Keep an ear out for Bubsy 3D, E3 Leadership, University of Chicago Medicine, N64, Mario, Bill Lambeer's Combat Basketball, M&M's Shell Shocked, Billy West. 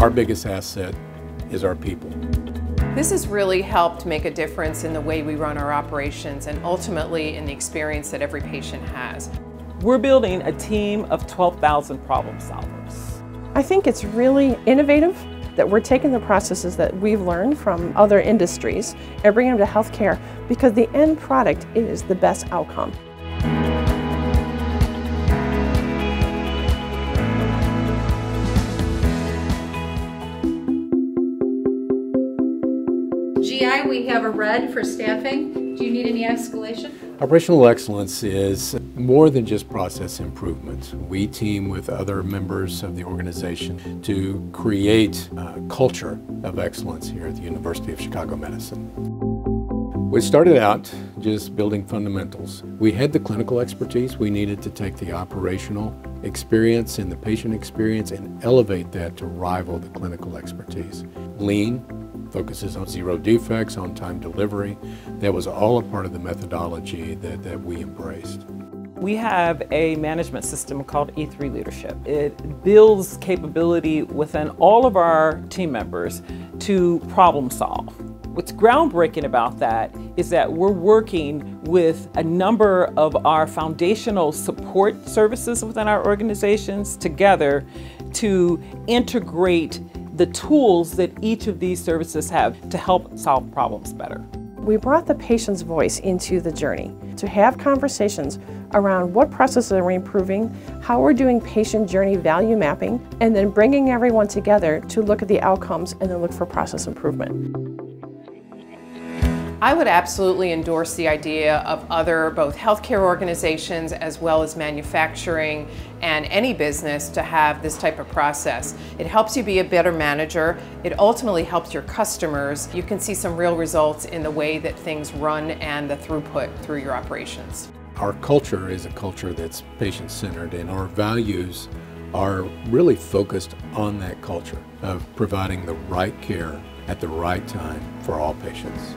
Our biggest asset is our people. This has really helped make a difference in the way we run our operations and ultimately in the experience that every patient has. We're building a team of 12,000 problem solvers. I think it's really innovative that we're taking the processes that we've learned from other industries and bringing them to healthcare, because the end product is the best outcome. GI, we have a red for staffing. Do you need any escalation? Operational excellence is more than just process improvement. We team with other members of the organization to create a culture of excellence here at the University of Chicago Medicine. We started out just building fundamentals. We had the clinical expertise. We needed to take the operational experience and the patient experience and elevate that to rival the clinical expertise. Lean focuses on zero defects, on-time delivery. That was all a part of the methodology that we embraced. We have a management system called E3 Leadership. It builds capability within all of our team members to problem solve. What's groundbreaking about that is that we're working with a number of our foundational support services within our organizations together to integrate the tools that each of these services have to help solve problems better. We brought the patient's voice into the journey to have conversations around what processes are we improving, how we're doing patient journey value mapping, and then bringing everyone together to look at the outcomes and then look for process improvement. I would absolutely endorse the idea of other both healthcare organizations as well as manufacturing and any business to have this type of process. It helps you be a better manager. It ultimately helps your customers. You can see some real results in the way that things run and the throughput through your operations. Our culture is a culture that's patient-centered, and our values are really focused on that culture of providing the right care at the right time for all patients.